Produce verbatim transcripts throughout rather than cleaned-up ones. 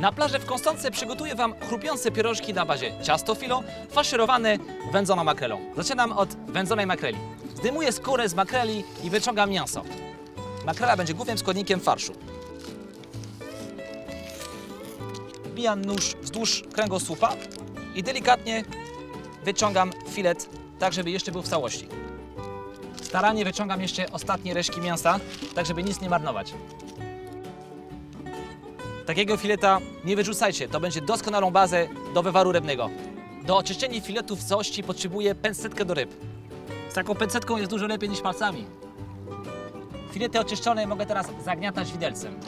Na plaży w Konstance przygotuję Wam chrupiące pierożki na bazie ciasto filo, faszerowane wędzoną makrelą. Zaczynam od wędzonej makreli. Zdejmuję skórę z makreli i wyciągam mięso. Makrela będzie głównym składnikiem farszu. Wbijam nóż wzdłuż kręgosłupa i delikatnie wyciągam filet, tak żeby jeszcze był w całości. Starannie wyciągam jeszcze ostatnie resztki mięsa, tak żeby nic nie marnować. Takiego fileta nie wyrzucajcie, to będzie doskonałą bazę do wywaru rybnego. Do oczyszczenia filetu w całości potrzebuję pędzetkę do ryb. Z taką pędzetką jest dużo lepiej niż palcami. Filety oczyszczone mogę teraz zagniatać widelcem.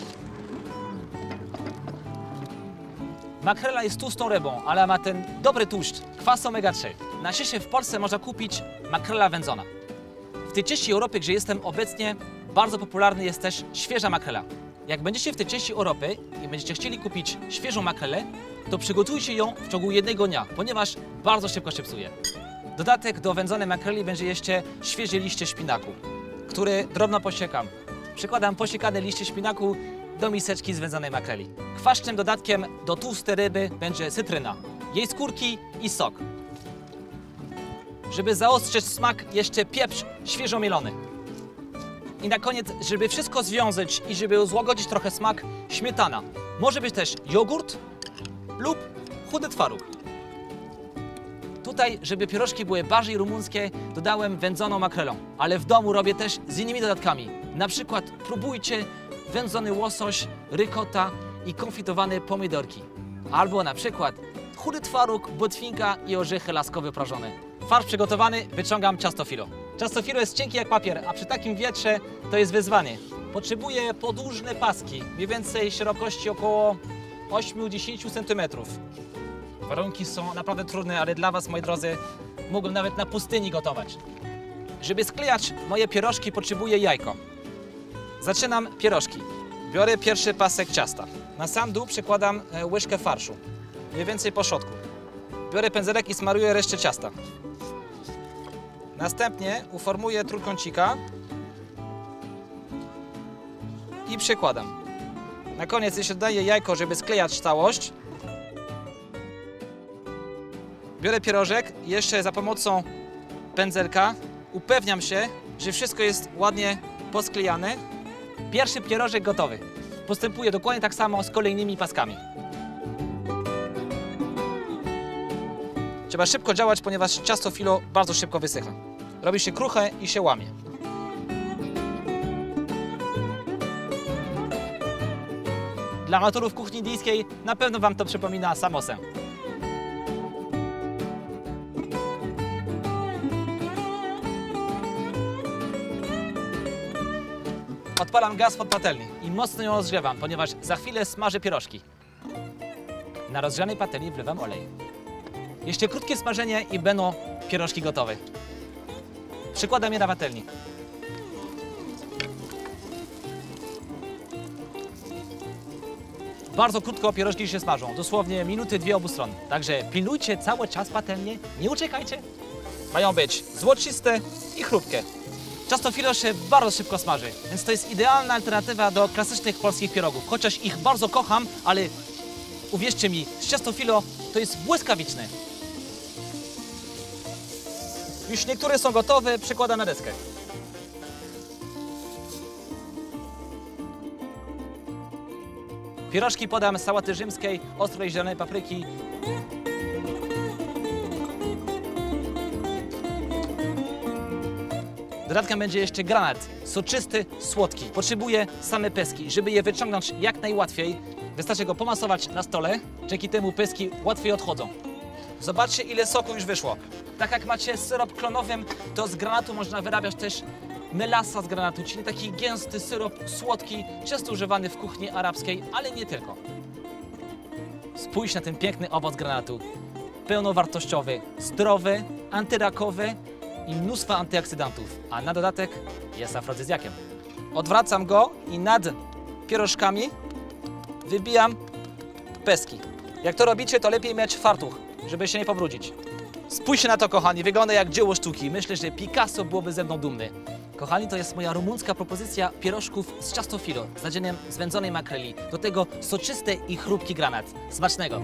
Makrela jest tłustą rybą, ale ma ten dobry tłuszcz, kwas omega trzy. Na siesie w Polsce można kupić makrela wędzona. W tej części Europy, gdzie jestem obecnie, bardzo popularny jest też świeża makrela. Jak będziecie w tej części Europy i będziecie chcieli kupić świeżą makrelę, to przygotujcie ją w ciągu jednego dnia, ponieważ bardzo szybko się psuje. Dodatek do wędzonej makreli będzie jeszcze świeże liście szpinaku, które drobno posiekam. Przykładam posiekane liście szpinaku do miseczki z wędzonej makreli. Kwaśnym dodatkiem do tłustej ryby będzie cytryna, jej skórki i sok. Żeby zaostrzyć smak, jeszcze pieprz świeżo mielony. I na koniec, żeby wszystko związać i żeby złagodzić trochę smak, śmietana. Może być też jogurt lub chudy twaróg. Tutaj, żeby pierożki były bardziej rumuńskie, dodałem wędzoną makrelą. Ale w domu robię też z innymi dodatkami. Na przykład próbujcie wędzony łosoś, rykota i konfitowane pomidorki. Albo na przykład chudy twaróg, błotwinka i orzechy laskowe prażone. Farsz przygotowany, wyciągam ciasto filo. Ciasto filo jest cienkie jak papier, a przy takim wietrze to jest wyzwanie. Potrzebuję podłużne paski, mniej więcej szerokości około osiem do dziesięciu centymetrów. Warunki są naprawdę trudne, ale dla Was, moi drodzy, mógłbym nawet na pustyni gotować. Żeby sklejać moje pierożki, potrzebuję jajko. Zaczynam pierożki. Biorę pierwszy pasek ciasta. Na sam dół przykładam łyżkę farszu, mniej więcej po środku. Biorę pędzelek i smaruję resztę ciasta. Następnie uformuję trójkącika i przekładam. Na koniec jeszcze dodaję jajko, żeby sklejać całość. Biorę pierożek i jeszcze za pomocą pędzelka upewniam się, że wszystko jest ładnie posklejane. Pierwszy pierożek gotowy. Postępuję dokładnie tak samo z kolejnymi paskami. Trzeba szybko działać, ponieważ ciasto filo bardzo szybko wysycha. Robi się kruche i się łamie. Dla amatorów kuchni indyjskiej na pewno Wam to przypomina samosę. Odpalam gaz pod patelni i mocno ją rozgrzewam, ponieważ za chwilę smażę pierożki. Na rozgrzanej patelni wlewam olej. Jeszcze krótkie smażenie i będą pierożki gotowe. Przykładam je na patelni. Bardzo krótko pierożki się smażą, dosłownie minuty, dwie obu stron. Także pilnujcie cały czas patelnię, nie uciekajcie. Mają być złociste i chrupkie. Ciasto filo się bardzo szybko smaży, więc to jest idealna alternatywa do klasycznych polskich pierogów. Chociaż ich bardzo kocham, ale uwierzcie mi, ciasto filo to jest błyskawiczne. Już niektóre są gotowe, przekładam na deskę. Pierożki podam z sałaty rzymskiej, ostrej zielonej papryki. Dodatkiem będzie jeszcze granat, soczysty, słodki. Potrzebuję same pestki, żeby je wyciągnąć jak najłatwiej. Wystarczy go pomasować na stole, dzięki temu pestki łatwiej odchodzą. Zobaczcie, ile soku już wyszło. Tak jak macie syrop klonowym, to z granatu można wyrabiać też melasa z granatu, czyli taki gęsty syrop słodki, często używany w kuchni arabskiej, ale nie tylko. Spójrz na ten piękny owoc granatu. Pełnowartościowy, zdrowy, antyrakowy i mnóstwo antyoksydantów, a na dodatek jest afrodyzjakiem. Odwracam go i nad pierożkami wybijam pestki. Jak to robicie, to lepiej mieć fartuch, żeby się nie pobrudzić. Spójrzcie na to, kochani, wygląda jak dzieło sztuki. Myślę, że Picasso byłoby ze mną dumny. Kochani, to jest moja rumuńska propozycja pierożków z ciasto filo z nadzieniem zwędzonej makreli. Do tego soczyste i chrupki granat. Smacznego!